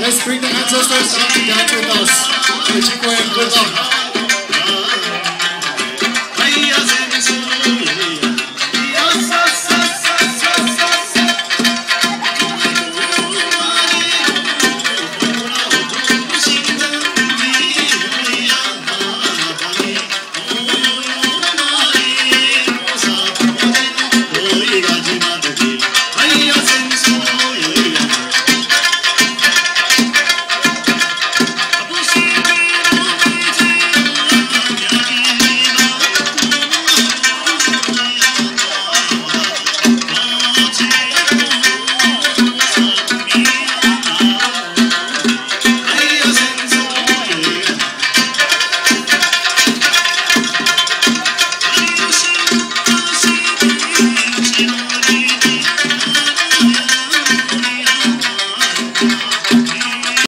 Let's bring the ancestors down with us. Dziękuję bardzo.